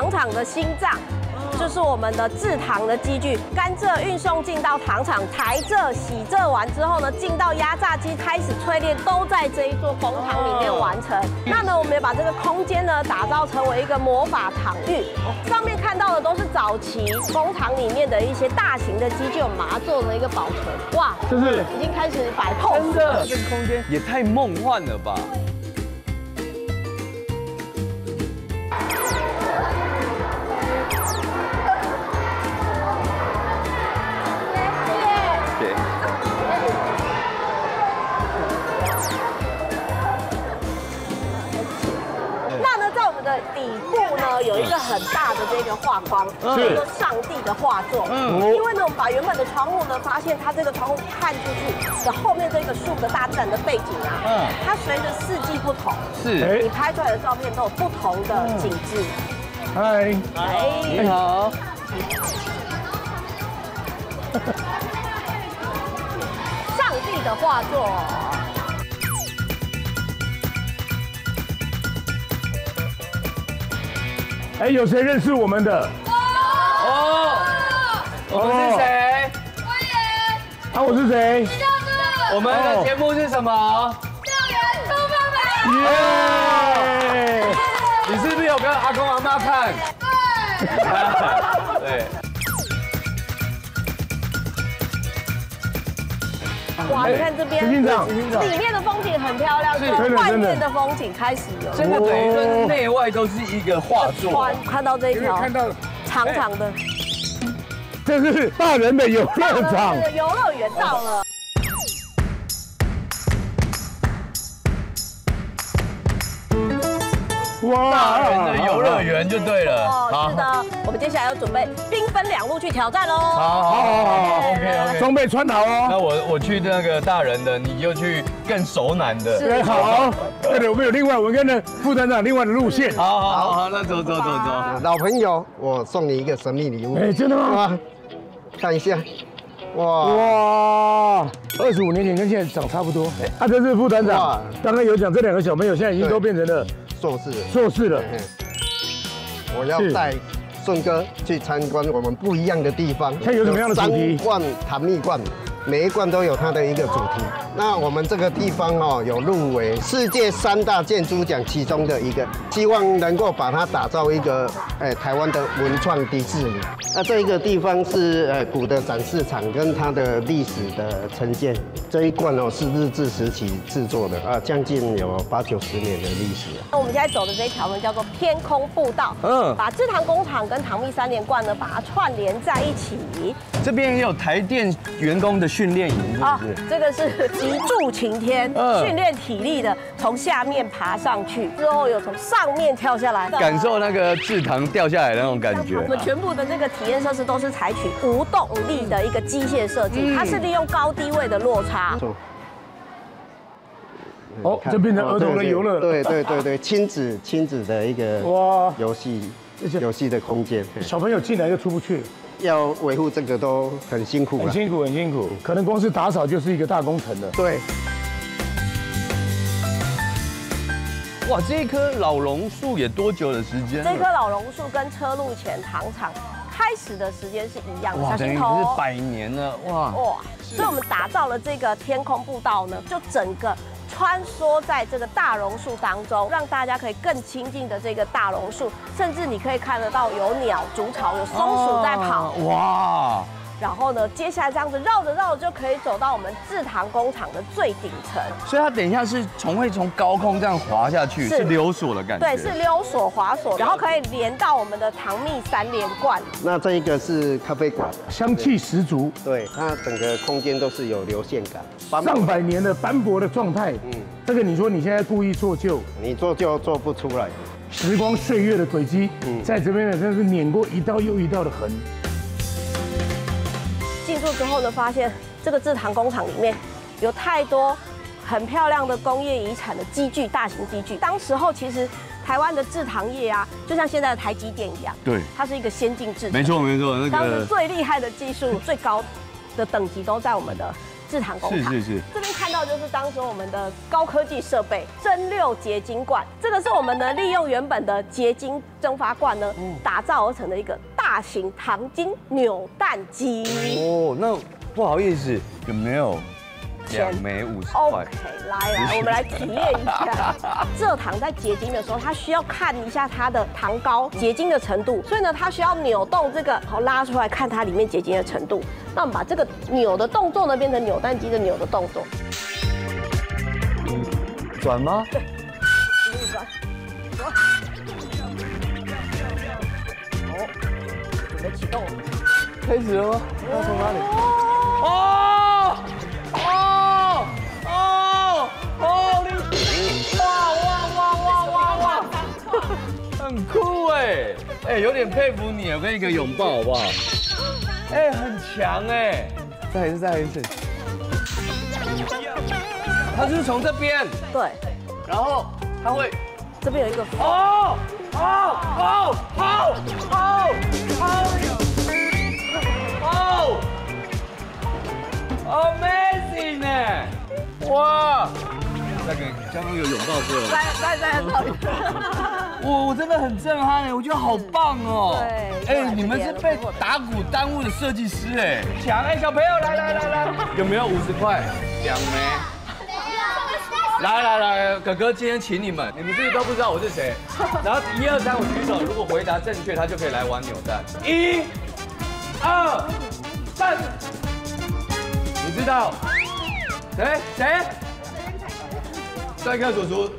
糖厂的心脏，就是我们的制糖的机具。甘蔗运送进到糖厂，台蔗、洗蔗完之后呢，进到压榨机开始淬炼，都在这一座工厂里面完成。那呢，我们也把这个空间呢打造成为一个魔法场域。上面看到的都是早期工厂里面的一些大型的机具，我们把它做成一个保存。哇，是不是已经开始摆 pose？ 真的，这个空间也太梦幻了吧！ 底部呢有一个很大的这个画框，是上帝的画作。因为呢，我们把原本的窗户呢，发现它这个窗户看出去的后面这个树的大自然的背景啊，它随着四季不同，是你拍出来的照片都有不同的景致。嗨，你好。上帝的画作。 哎，有谁认识我们的？哦，我们是谁？我也。啊，我是谁？我们的节目是什么？校园出发吧！耶！你是不是有跟阿公阿妈看？对。对。 哇，你看这边，里面的风景很漂亮，从外面的风景开始有，真的等于说内外都是一个画作。看到这一条，看到长长的，这是大人的游乐场，游乐园到了。 大人的游乐园就对了。哦，是的，我们接下来要准备兵分两路去挑战喽。好 ，OK， 装备穿好哦。那我去那个大人的，你就去更熟男的。对，好。对的，我们有另外，我跟着副团长另外的路线。好，那走。老朋友，我送你一个神秘礼物。哎，真的吗？看一下。 哇，25年前跟现在长差不多。啊，这是副团长，刚刚有讲这两个小朋友现在已经都变成了硕士了。我要带顺哥去参观我们不一样的地方。它有什么样的主题？3罐糖蜜罐，每一罐都有它的一个主题。那我们这个地方哦，有入围世界3大建筑奖其中的一个，希望能够把它打造一个台湾的文创迪士尼。 那这一个地方是古的展示场跟它的历史的呈现。这一罐哦是日治时期制作的啊，将近有80-90年的历史。那我们现在走的这一条呢叫做天空步道，把制糖工厂跟糖蜜3连贯呢把它串联在一起。这边也有台电员工的训练营啊，这个是极助擎天，训练体力的，从下面爬上去之后又从上面跳下来，感受那个制糖掉下来的那种感觉。我们全部的这个。 体验设施都是采取无动力的一个机械设计，它是利用高低位的落差。哦，这变成儿童的游乐，对，亲子的一个游戏的空间，小朋友进来就出不去。 要维护这个都很辛苦，很辛苦，可能光是打扫就是一个大工程了。对。哇，这一棵老榕树也多久的时间？这棵老榕树跟车路前糖厂。 开始的时间是一样的，小心头。是100年了，哇！所以我们打造了这个天空步道呢，就整个穿梭在这个大榕树当中，让大家可以更亲近的这个大榕树，甚至你可以看得到有鸟筑巢，有松鼠在跑，哇！然后呢，接下来这样子绕着绕着就可以走到我们制糖工厂的最顶层。所以它等一下是会从高空这样滑下去，是溜索的感觉。对，是溜索滑索，然后可以连到我们的糖蜜3连贯。 那这一个是咖啡馆，香气十足。对，它整个空间都是有流线感，上百年的斑驳的状态。这个你说你现在故意做旧，你做旧做不出来。时光岁月的轨迹，在这边呢真的是碾过一道又一道的痕。进驻之后呢，发现这个制糖工厂里面有太多很漂亮的工业遗产的机具，大型机具。当时候其实。 台湾的制糖业啊，就像现在的台积电一样，对，它是一个先进制程，没错，那个当时最厉害的技术、最高的等级都在我们的制糖工厂。是。这边看到就是当时我们的高科技设备蒸馏结晶罐，这个是我们的利用原本的结晶蒸发罐呢，打造而成的一个大型糖精扭蛋机。哦，那不好意思，有没有？ 2枚50块。OK， 来，我们来体验一下。蔗糖在结晶的时候，它需要看一下它的糖膏结晶的程度，所以呢，它需要扭动这个，好拉出来看它里面结晶的程度。那我们把这个扭的动作呢，变成扭蛋机的扭的动作。转吗？对，转。哦，准备启动。开始了吗？要从哪里？哦！哇！很酷哎，有点佩服你，我给你个拥抱好不好？哎，很强哎！再一次。它是从这边。对。然后它会，这边有一个。Amazing 哎！哇！ 再给江东有拥抱过了，来，我真的很震撼哎，我觉得好棒哦！对，哎，你们是被打鼓耽误的设计师哎，强哎，小朋友来，有没有50块？2枚。来，哥哥今天请你们，你们自己都不知道我是谁，然后1、2、3我举手，如果回答正确，他就可以来玩扭蛋。1、2、3，你知道谁？ 帅哥叔叔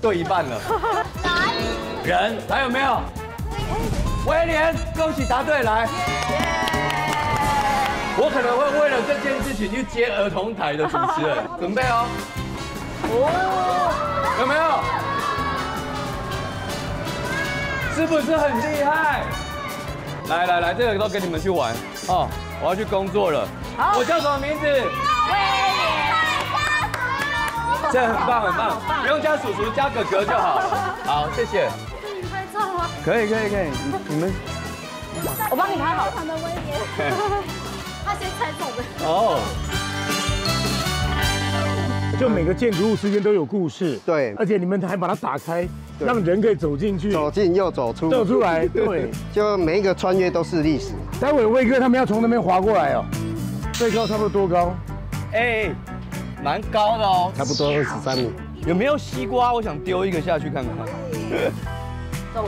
对一半了，人还有没有？威廉，恭喜答对来！我可能会为了这件事情去接儿童台的主持人，准备哦。有没有？是不是很厉害？来，这个都给你们去玩哦，我要去工作了。我叫什么名字？威廉。 这很棒，不用加叔叔，加哥哥就好。好，谢谢。自己拍照吗？可以，你们，我帮你拍好了。非常的威严，他先猜中的。就每个建筑物之间都有故事。对，而且你们还把它打开，让人可以走进去，走进又走出来。对，就每一个穿越都是历史。待会威哥他们要从那边滑过来哦，最高差不多多高？哎。 蛮高的哦，差不多23米。有没有西瓜？我想丢一个下去看看。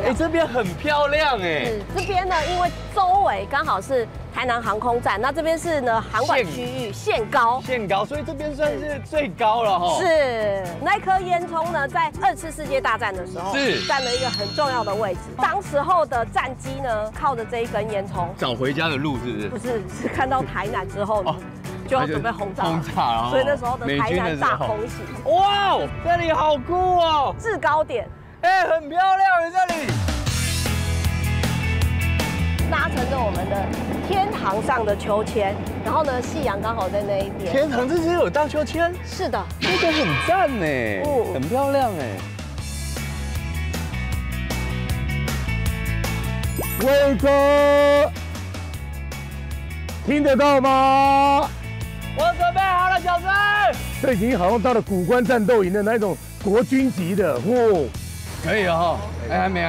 哎，这边很漂亮哎。这边呢，因为周围刚好是台南航空站，那这边是呢航管区域，限高，所以这边算是最高了哈。是，那颗烟囱呢，在2次世界大战的时候是占了一个很重要的位置。当时候的战机呢，靠着这一根烟囱找回家的路，是不是？不是，是看到台南之后。 就要准备轰炸，所以那时候的台南大空袭。哇，这里好酷哦！制高点，哎，很漂亮，这里搭乘着我们的天堂上的秋千，然后呢，夕阳刚好在那一边。天堂这边有荡秋千？是的，这个很赞哎，很漂亮哎。威哥，听得到吗？ 我准备好了，小生。这已经好像到了古关战斗营的那种国军级的，哦，可以哦。哎，还没。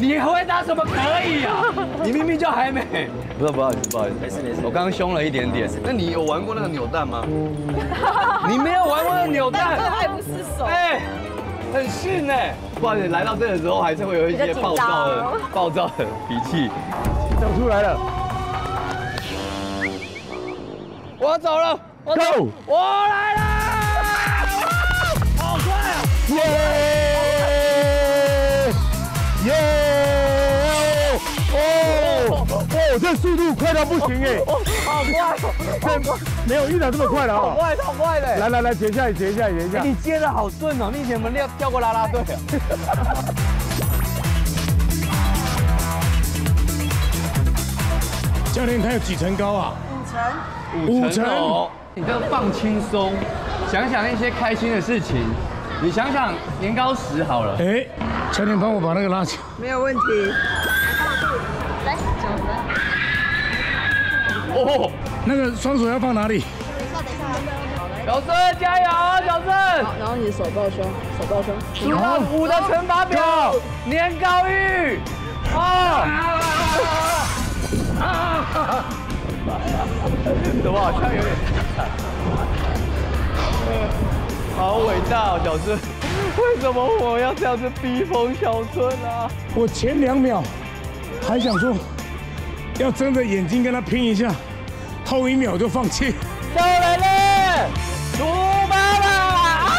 你回答什么可以啊？你明明叫还没。不好意思，没事。我刚刚凶了一点点。那你有玩过那个扭蛋吗？你没有玩过那个扭蛋，爱不释手。哎，很逊哎。不好意思，来到这的时候还是会有一些暴躁的脾气，讲出来了。 我走了，Go， 我来了，好快啊！耶！这速度快到不行哎！好快，没有遇到这么快的啊！好快的！来，截一下！你接的好顺哦，你以前有没有跳过啦啦队？ 教练，它有几层高啊？5层。你就放轻松，想想一些开心的事情。你想想年糕石好了。哎，教练帮我把那个拉起。没有问题。来，走吧。哦，那个双手要放哪里？小胜加油，小胜！然后你手抱胸，手抱胸。数到5的乘法表，年糕玉。哦。怎么好像有点？好伟大哦，小胜！为什么我要这样子逼疯小胜啊？我前2秒还想说，要睁着眼睛跟他拼一下，后1秒就放弃。再来了。 猪妈妈！好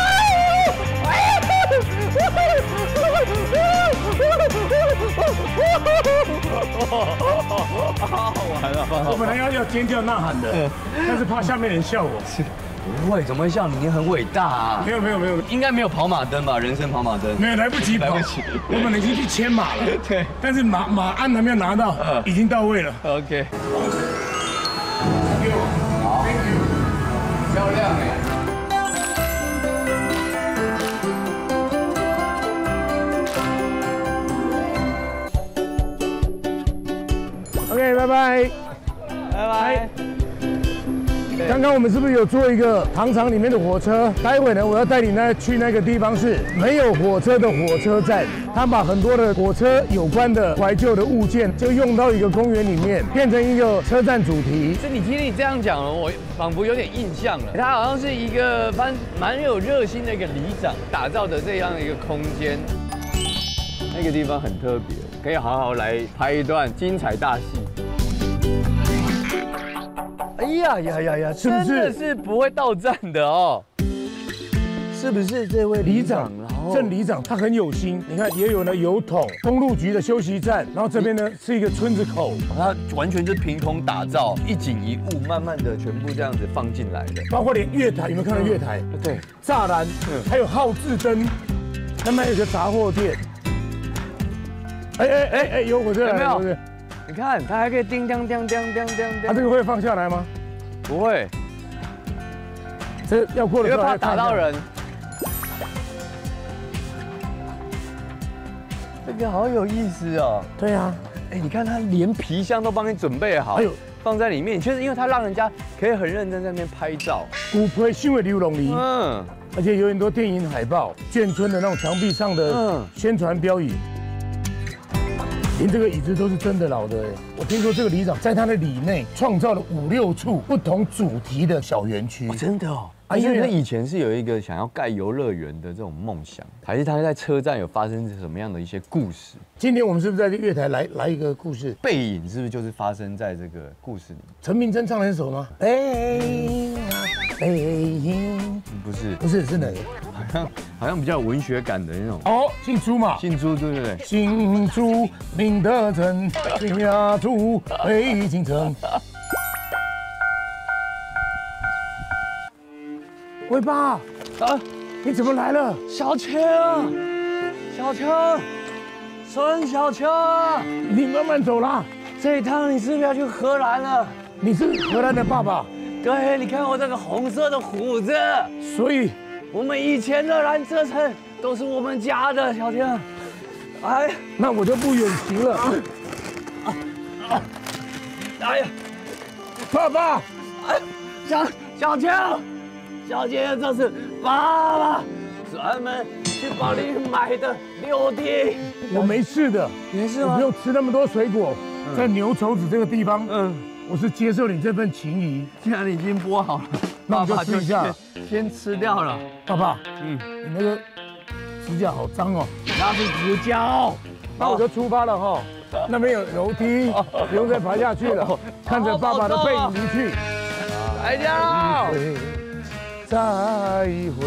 好玩啊！我本来要尖叫呐喊的，但是怕下面人笑我。不会，怎么会笑你？你很伟大啊！没有没有没有，应该没有跑马灯吧？人生跑马灯？没有，来不及跑。我本来已经去牵马了，对，但是马鞍还没有拿到，已经到位了。OK。 漂亮哎！OK， 拜拜，拜拜。刚刚我们是不是有坐一个糖厂里面的火车？待会呢，我要带你呢去那个地方是没有火车的火车站，他把很多的火车有关的怀旧的物件，就用到一个公园里面，变成一个车站主题。是你听你这样讲了，我 仿佛有点印象了，他好像是一个蛮有热心的一个里长打造的这样一个空间，那个地方很特别，可以好好来拍一段精彩大戏。哎呀呀呀呀，是不是？真的是不会到站的哦，是不是这位里长？ 郑里长他很有心，你看也有呢油桶，公路局的休息站，然后这边呢是一个村子口，它完全就凭空打造，一景一物，慢慢的全部这样子放进来的，包括连月台，有没有看到月台？对，栅栏，还有号志灯，那边有个杂货店，哎，有火车来了，是不是？你看它还可以叮当当当当当，它这个会放下来吗？不会，这要过了，因为怕打到人。 这个好有意思哦！对啊，哎，你看他连皮箱都帮你准备好，哎呦，放在里面，确实因为他让人家可以很认真在那边拍照。古朴新的流浪里，嗯，而且有很多电影海报、眷村的那种墙壁上的宣传标语，连这个椅子都是真的老的。我听说这个里长在他的里内创造了5、6处不同主题的小园区，真的哦。 啊，因为他以前是有一个想要盖游乐园的这种梦想，还是他在车站有发生什么样的一些故事？今天我们是不是在月台来一个故事？背影是不是就是发生在这个故事里？陈明真唱了一首吗？背影啊，背影，不是，不是，是哪个？好像比较有文学感的那种。哦，姓朱嘛，姓朱，对不对？姓朱名德镇，名雅朱北京城。 尾巴啊！你怎么来了？小青，小青，孙小青，你慢慢走啦。这一趟你是不是要去荷兰了？你是荷兰的爸爸？对，你看我这个红色的胡子。所以，我们以前的兰车城都是我们家的，小青。哎，那我就不远行了。哎呀，爸爸！哎，小青。 小姐，这是爸爸专门去帮你买的6D。我没事的，没事吗？不用吃那么多水果。在牛稠子这个地方，嗯，我是接受你这份情谊。既然已经剥好了，那我就吃一下，先吃掉了。爸爸，嗯，你那个指甲好脏哦，那是指甲哦。那我就出发了哈，那边有楼梯，不用再爬下去了。看着爸爸的背影离去，来呀！ 再会。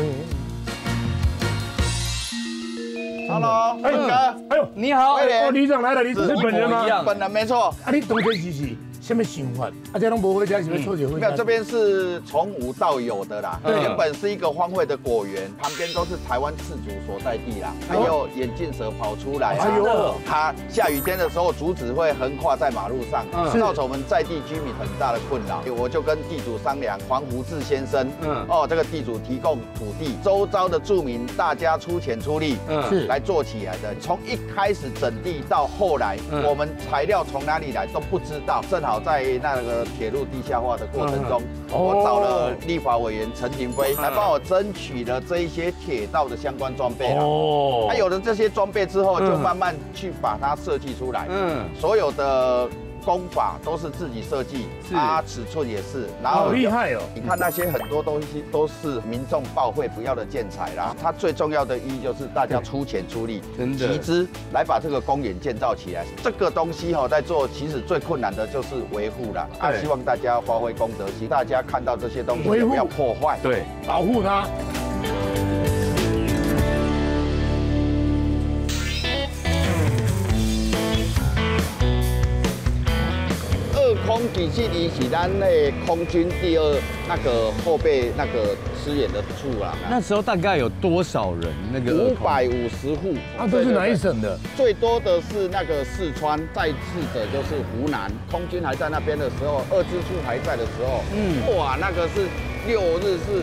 Hello， 哎哥，哎呦，你好，哦，里长来了，你是本人吗？本人没错。啊，你东西是什么想法？啊，这拢不会，这是要做结婚。没有，这边是从无到有的啦。原本是一个荒废的果园，旁边都是台湾赤足所在地啦，还有眼镜蛇跑出来。哎呦，它下雨天的时候，竹子会横跨在马路上，造成我们在地居民很大的困扰。我就跟地主商量，黄福志先生，哦，这个地主提供土地，周遭的住民大家出钱出力，是来做起来的。从一开始整地到后来，我们材料从哪里来都不知道，正好。好在那个铁路地下化的过程中，我找了立法委员陈景飞来帮我争取了这一些铁道的相关装备啊。哦，他有了这些装备之后，就慢慢去把它设计出来。嗯，所有的工法都是自己设计，它尺寸也是。然后好厉害哦！你看那些很多东西都是民众报会不要的建材啦。它最重要的意义就是大家出钱出力，集资来把这个公园建造起来。这个东西哈，在做其实最困难的就是维护啦。啊，希望大家发挥公德心，大家看到这些东西不要破坏，对，保护它。 空体距离是咱那空军第二那个后备那个支援的处啦。那时候大概有多少人？那个550户。啊，这是哪一省的？最多的是那个四川，再次的就是湖南。空军还在那边的时候，二支处还在的时候，嗯，哇，那个是6日是。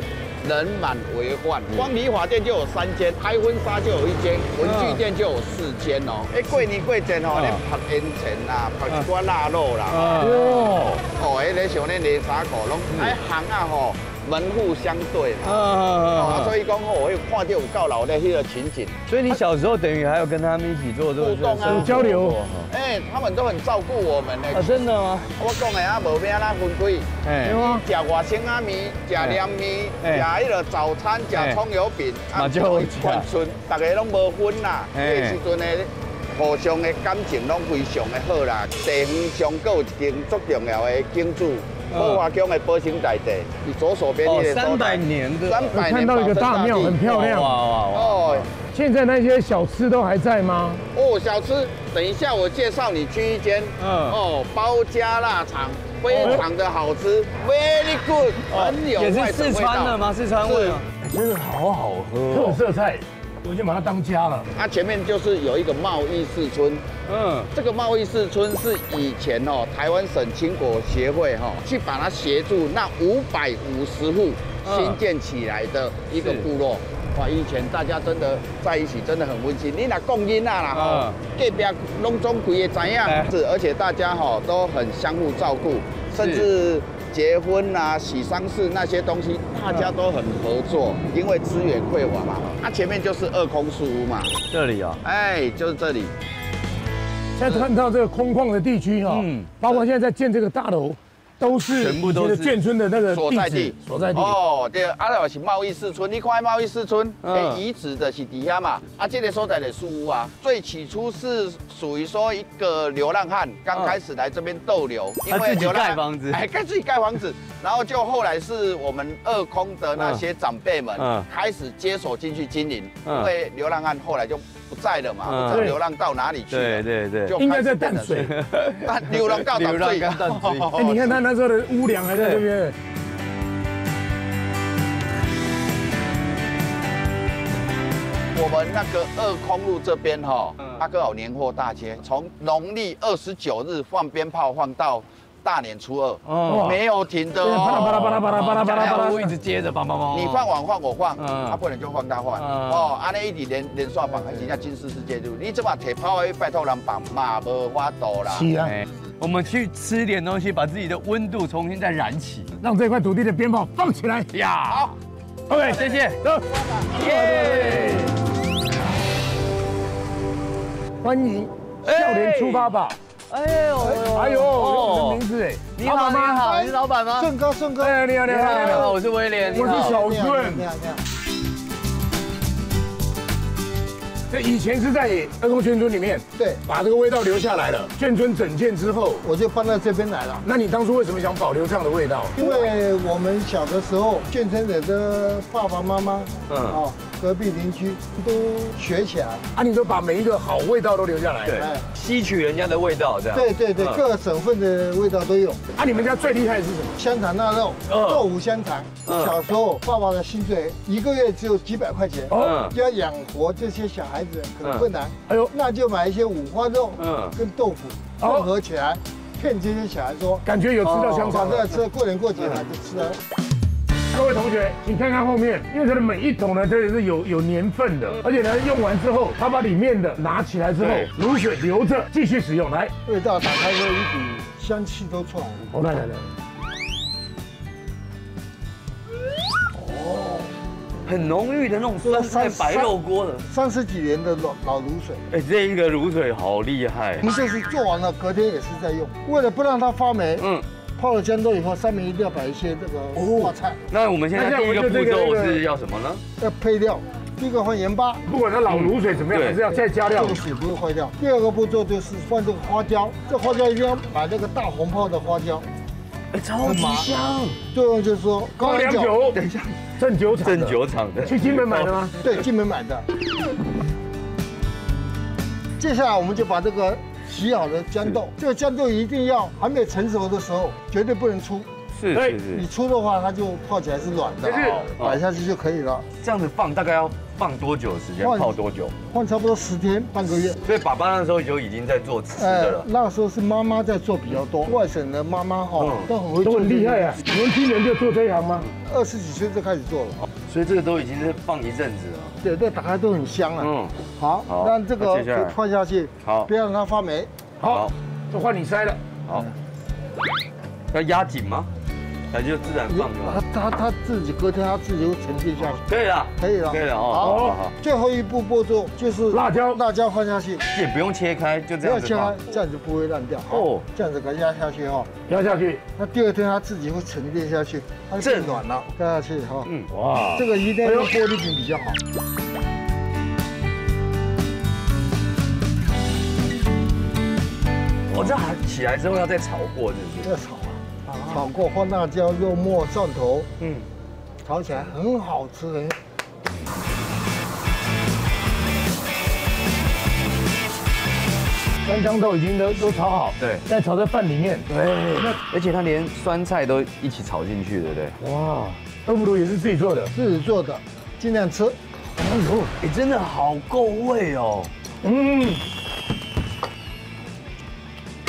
人满为患，光理发店就有3间，拍婚纱就有1间，文具店就有4间哦。哎，过年过节哦，你拍烟尘啦，拍一挂腊肉啦，哦，哦，迄个像恁连啥股拢，哎行啊吼，门户相对嘛，哦，所以讲吼，我有看到有够老的迄个情景。所以你小时候等于还有跟他们一起做互动啊，交流。哎，他们都很照顾我们呢。啊，真的吗？我讲的啊，无咩啦分开，哎，食外省啊面，食凉面，食。 买了早餐，吃葱油饼，啊，关村大家拢无分啦。迄时阵的互相的感情拢非常的好啦。地方上佫有一间足重要的建筑，宝华宫的保生大帝，你左手边那个300年的，300年看到一个大庙，很漂亮。哦，现在那些小吃都还在吗？哦，小吃，等一下我介绍你去一间，哦，包家腊肠。 非常的好吃 ，very good， 很有也是四川的吗？四川味吗？真的好好喝，特色菜，我就把它当家了。它前面就是有一个贸易市村，嗯，这个贸易市村是以前哦台湾省青果协会哈去把它协助那550户新建起来的一个部落。 哇！以前大家真的在一起，真的很温馨。你若讲囡仔啦吼，隔壁拢总归会知影，是而且大家吼都很相互照顾，甚至结婚啊、喜丧事那些东西，大家都很合作，因为资源匮乏嘛。它前面就是2空树屋嘛，这里啊，哎，就是这里。现在看到这个空旷的地区哈，包括现在在建这个大楼。 都是全部都是眷村的那个所在地，所在地哦。对，阿拉是贸易市村，你看贸易市村，诶，遗址的是底下嘛。啊，这个所在的树屋啊，最起初是属于说一个流浪汉刚开始来这边逗留，因为流浪汉盖房子，哎，自己盖房子，然后就后来是我们2空的那些长辈们开始接手进去经营，因为流浪汉后来就。 不在了嘛，流浪到哪里去？对对对，应该在淡水，流浪到淡水。哎，你看他那时候的屋梁还在这边。我们那个2空路这边哈，它刚好年货大街，从农历29日放鞭炮放到。 大年初2，没有停的哦，巴拉巴拉巴拉巴拉巴拉巴拉，一直接着，你放网放我放，他不能就放他放，哦，安尼一直连续放，而且像金氏世界路，你这把铁炮拜托人绑嘛无法度啦。是啊，我们去吃点东西，把自己的温度重新再燃起，让这块土地的鞭炮放起来呀。好 ，OK， 谢谢，走，耶！欢迎笑莲出发吧。 哎呦，哎呦，我的名字哎，你好，你好，你是老板吗？顺哥，哎，你好，你好，你好，我是威廉，我是小顺，你好，你好。这以前是在2空眷村里面，对，把这个味道留下来了。眷村整建之后，我就搬到这边来了。那你当初为什么想保留这样的味道？因为我们小的时候，眷村里的爸爸妈妈，哦，隔壁邻居都学起来啊，你都把每一个好味道都留下来。对。 吸取人家的味道，这样对对对，各省份的味道都有。啊，你们家最厉害的是什么？香肠腊肉，豆腐香肠。小时候爸爸的薪水1个月只有几百块钱，要养活这些小孩子很困难。哎呦，那就买一些五花肉，跟豆腐混合起来，骗这些小孩说感觉有吃到香肠，吃过年过节还是吃。各位同学，请看看后面，因为它的每一桶呢，这里是有年份的，而且呢，用完之后，它把里面的拿起来之后，卤水留着继续使用。来，味道打开之后，一股香气都出来了。哦，来来来，哦，很浓郁的那种酸菜白肉锅的，30几年的老卤水。哎，这一个卤水好厉害。我们这是做完了，隔天也是在用，为了不让它发霉。嗯。 泡了豇豆以后，上面一定要摆一些这个挂菜。那我们现在第一个步骤是要什么呢？要配料，第一个放盐巴，不管它老卤水怎么样，还是要再加料，这个水不会坏掉。第二个步骤就是放这个花椒，这花椒一定要买那个大红泡的花椒，哎，超级香。最后就是说高粱酒，等一下，正酒厂的，去金门买的吗？对，金门买的。接下来我们就把这个。 洗好的豇豆，这个豇豆一定要还没有成熟的时候，绝对不能出。是是是，你出的话，它就泡起来是软的，摆下去就可以了。这样子放大概要放多久的时间？泡多久？放差不多10天，半个月。所以爸爸那时候就已经在做吃的了。那时候是妈妈在做比较多，外省的妈妈哦都很会做，都很厉害啊。年轻人就做这一行吗？20几岁就开始做了，所以这个都已经是放一阵子了。 对，这打开都很香啊。嗯，好，让这个放下去，好，不要让它发霉。好，就换你塞了。好，要压紧吗？那就自然放了。它自己隔天它自己会沉淀下去。可以了，可以了，可以了哦。好，最后一步步骤就是辣椒放下去，也不用切开，就这样子。不要切开，这样就不会烂掉。哦，这样子给它压下去哈，压下去。那第二天它自己会沉淀下去，它就变软了。压下去哈。嗯，哇，这个一定要用玻璃瓶比较好。 我这起来之后要再炒过，就是要炒啊，炒过放辣椒、肉末、蒜头，嗯，炒起来很好吃哎。干豇豆已经都炒好，对，再炒在饭里面，对，而且它连酸菜都一起炒进去，对不对？哇，豆腐乳也是自己做的，尽量吃。哎呦，哎，真的好够味哦，嗯。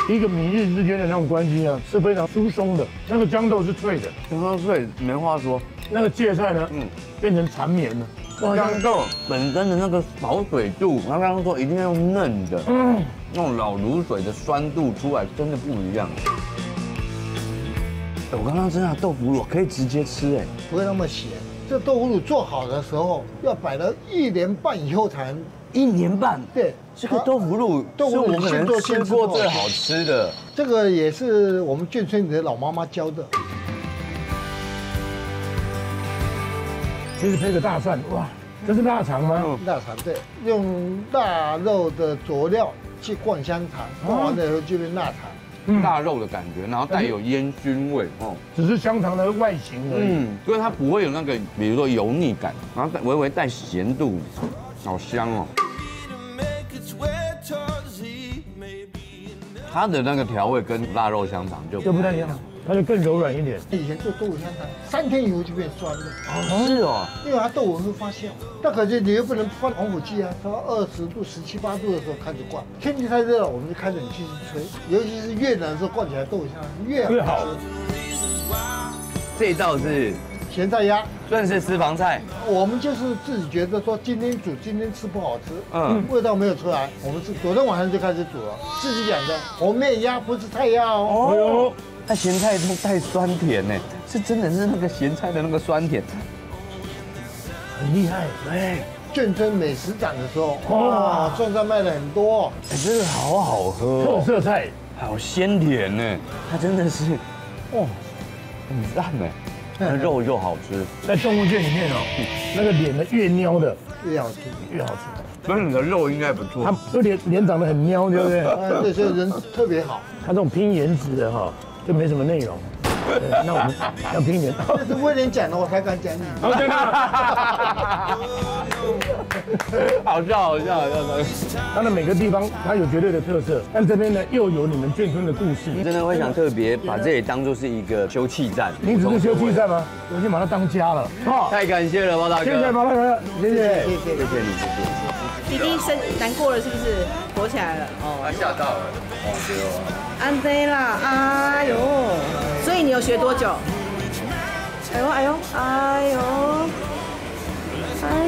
一个闽日之间的那种关系啊，是非常疏松的。那个豇豆是脆的，豇豆脆没话说。那个芥菜呢，嗯，变成缠绵了。豇豆本身的那个保水度，他刚刚说一定要用嫩的，嗯，那种老卤水的酸度出来真的不一样。我刚刚真的豆腐乳可以直接吃哎，不会那么咸。这豆腐乳做好的时候，要摆了1年半以后才。 1年半，对，这个豆腐乳是我们现做吃过最好吃的。这个也是我们眷村里的老妈妈教的。其实配个大蒜，哇，这是腊肠吗？腊肠，对，用腊肉的佐料去灌香肠，灌完了以后就是腊肠，腊肉的感觉，然后带有烟熏味哦。只是香肠的外形而已，嗯，所以它不会有那个，比如说油腻感，然后微微带咸度，好香哦。 它的那个调味跟腊肉香肠就不太一样，它就更柔软一点。以前做豆腐香肠，3天以后就变酸了。哦，是哦，因为它豆腐会发酵。那可是你又不能放防腐剂啊，到20度、17、8度的时候开始灌。天气太热了，我们就开始继续吹。尤其是越南的时候灌起来豆腐香越好。这道是咸菜鸭，算是私房菜。我们就是自己觉得说今天煮，今天吃不好吃，嗯，味道没有出来，我们是昨天晚上就开始煮了，自己养的红面鸭，不是菜鸭哦。哦，那咸菜都带酸甜呢，是真的是那个咸菜的那个酸甜，很厉害。哎，眷村美食展的时候，哇，蒜菜卖了很多，真的好好喝哦，特色菜，好鲜甜呢，它真的是，哦，很赞呢。 那肉又好吃，在动物圈里面哦，那个脸的越蔫的越好吃，越好吃。所以你的肉应该不错，它就脸长得很蔫，对不对？对，所以人特别好。他这种拼颜值的哈，就没什么内容。那我们要拼颜值，这是威廉讲的，我才敢讲你。好笑，好笑，好笑！当然每个地方它有绝对的特色，但这边呢又有你们眷村的故事。真的会想特别把这里当做是一个休憩站。你只是休憩站吗？我已经把它当家了。太感谢了，毛大哥。谢谢毛大哥，谢谢，谢谢你。弟弟生难过了是不是？躲起来了。哦，他吓到了。安飞啦，哎呦！所以你有学多久？哎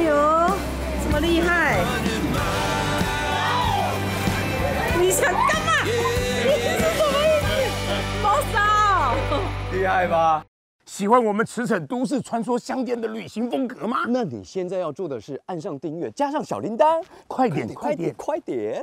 呦，这么厉害！你想干嘛？你这是什么意思？包嫂，厉害吧？喜欢我们驰骋都市、穿梭乡间的旅行风格吗？那你现在要做的是按上订阅，加上小铃铛，快点，快点，快点！